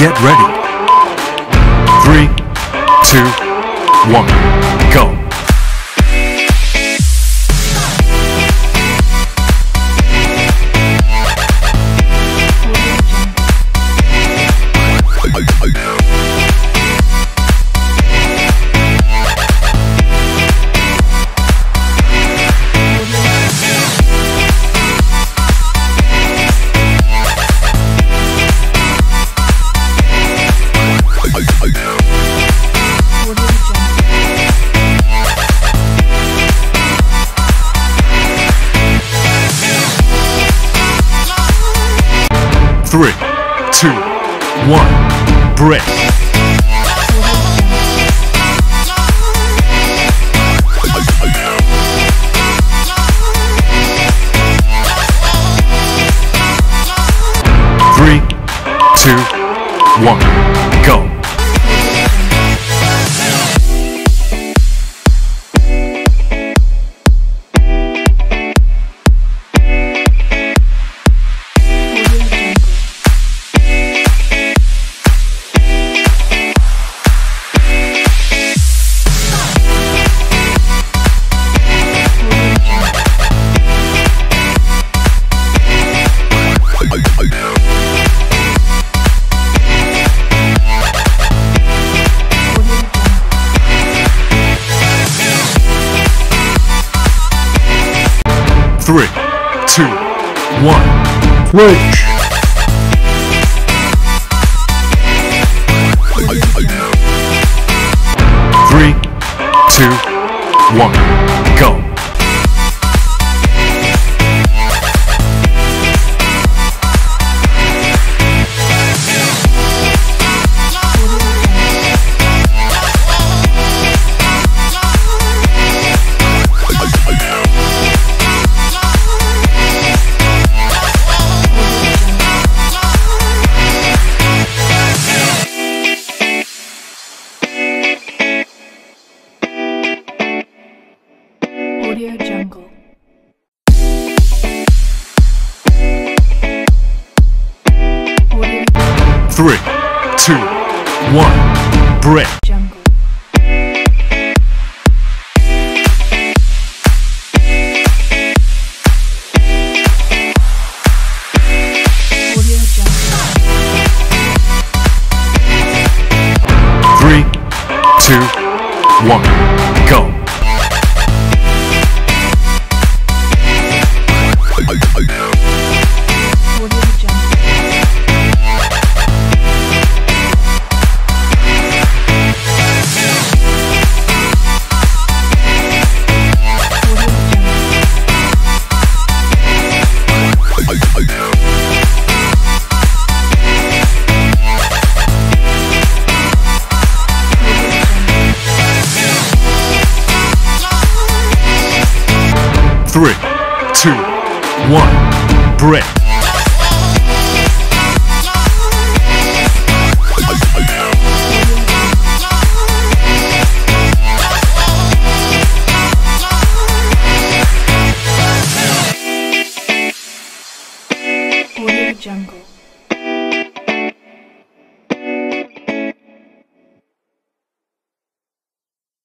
Get ready. 3, 2, 1, go. Break. Three, two, one, go. Switch. Three, two, one, go.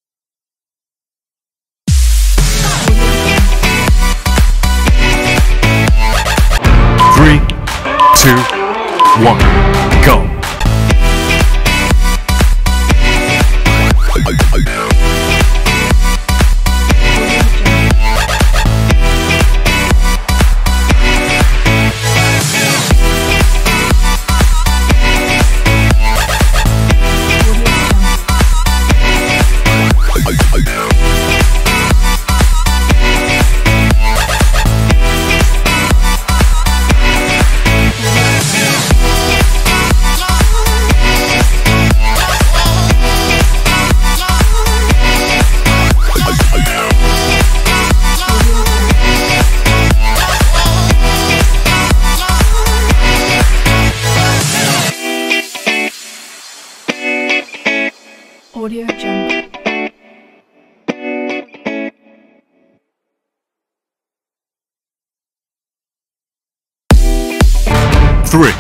Three,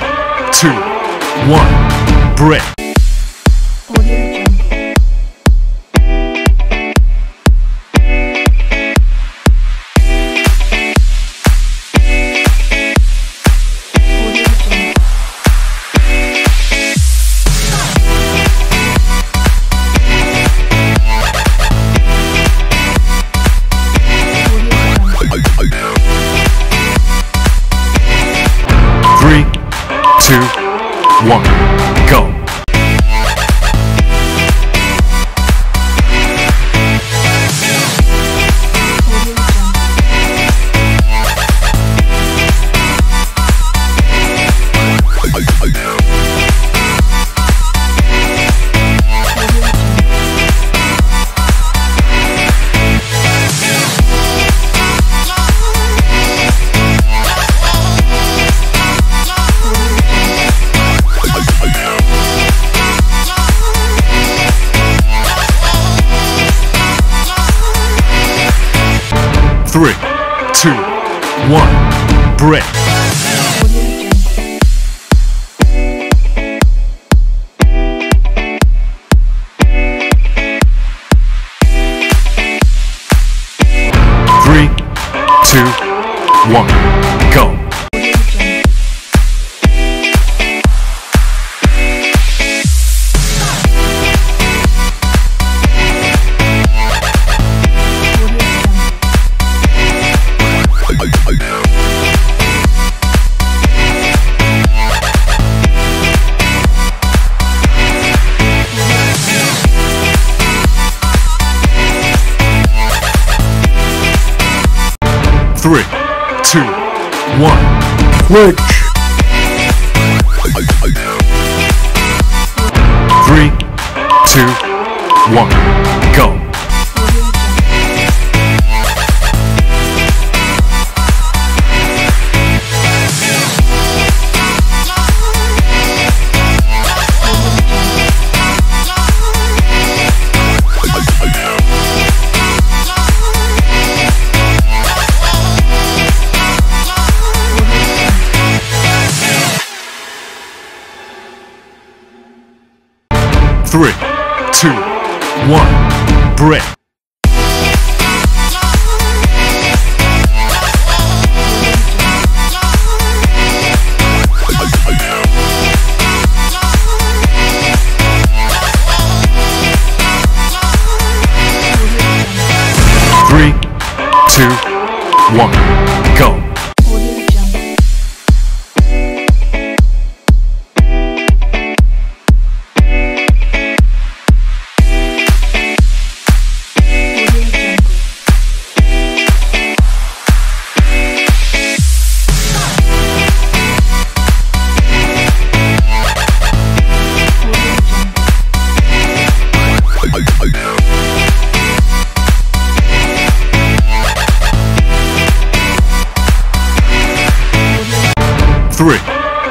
two, one. Brick. One, go! Three, two, one, break. Three, two, one, go. Three, two, one, click. Three, two, one, go. Three, two, one, break. Three, two, one, go. Three,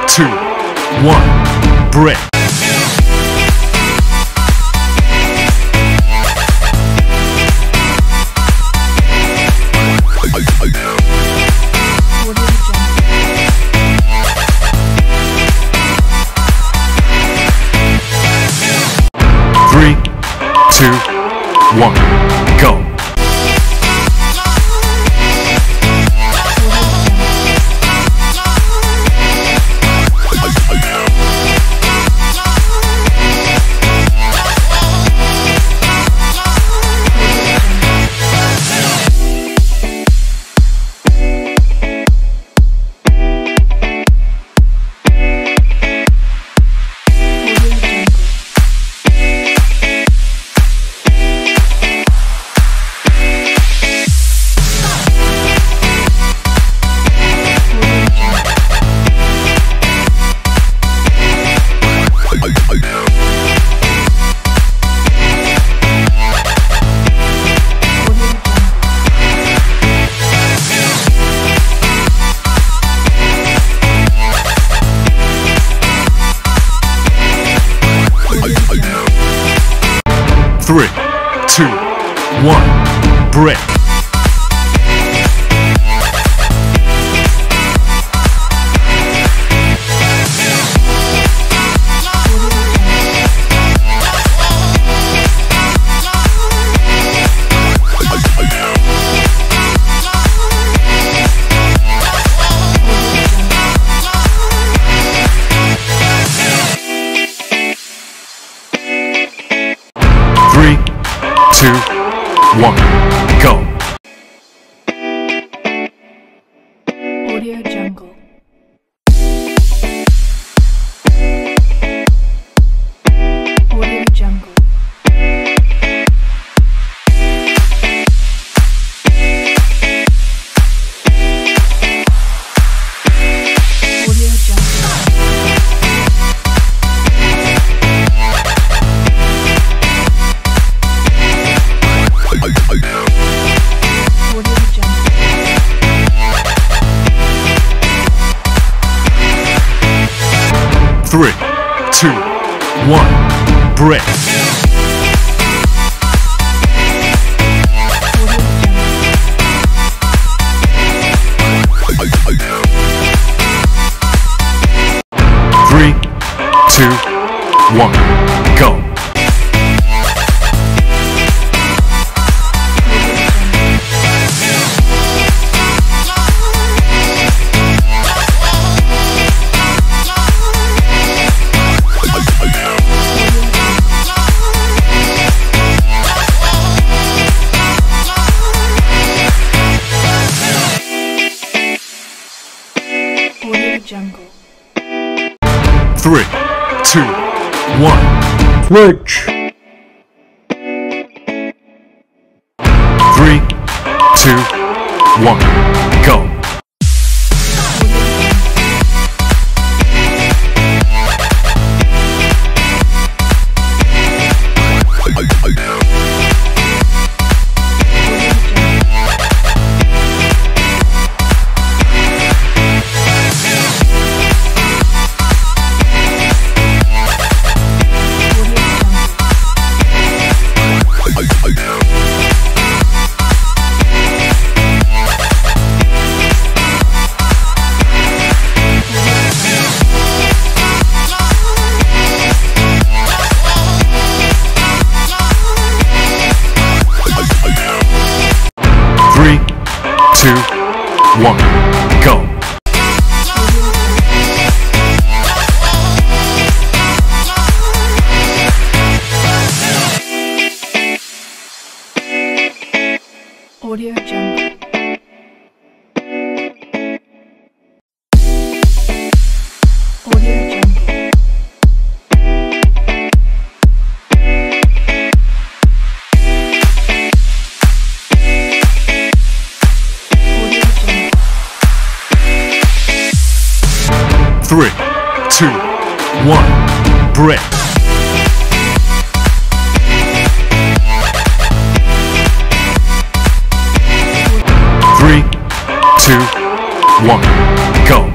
two, one, break. Three, two, one, go. Three, two, one, break. 1, go! Audio Jungle. Audio Jungle. Three, two, one, break. Three, two, one, go. Jungle. 3, 2, 1, switch. 3, 2, 1, go. One, go. Audio Jungle. Audio Jungle. Three, two, one, break. Three, two, one, go.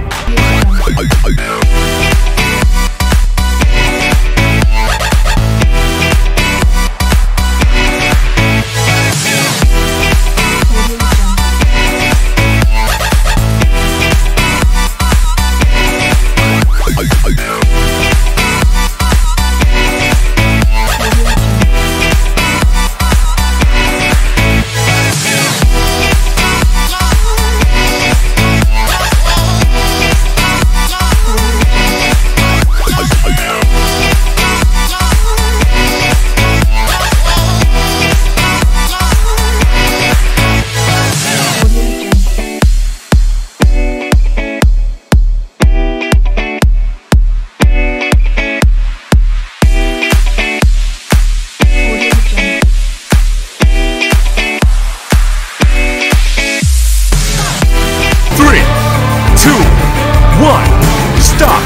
Stop!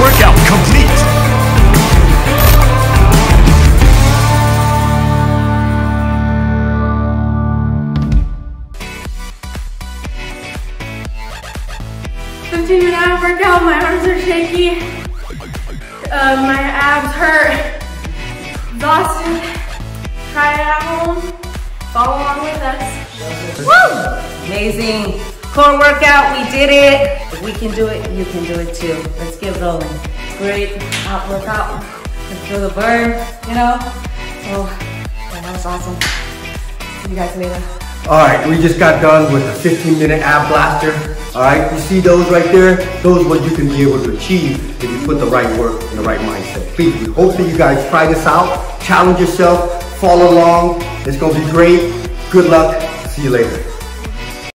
Workout complete! Continue that workout, my arms are shaky, my abs hurt, exhausted. Try it at home, follow along with us. Woo! Amazing! Core workout, we did it! If we can do it, you can do it too. Let's get rolling. Great hot workout. Let's feel the burn, you know? Oh, that was awesome. See you guys later. Alright, we just got done with a 15-minute ab blaster. Alright, you see those right there? Those are what you can be able to achieve if you put the right work and the right mindset. Please, we hope that you guys try this out. Challenge yourself. follow along. It's going to be great. Good luck. See you later.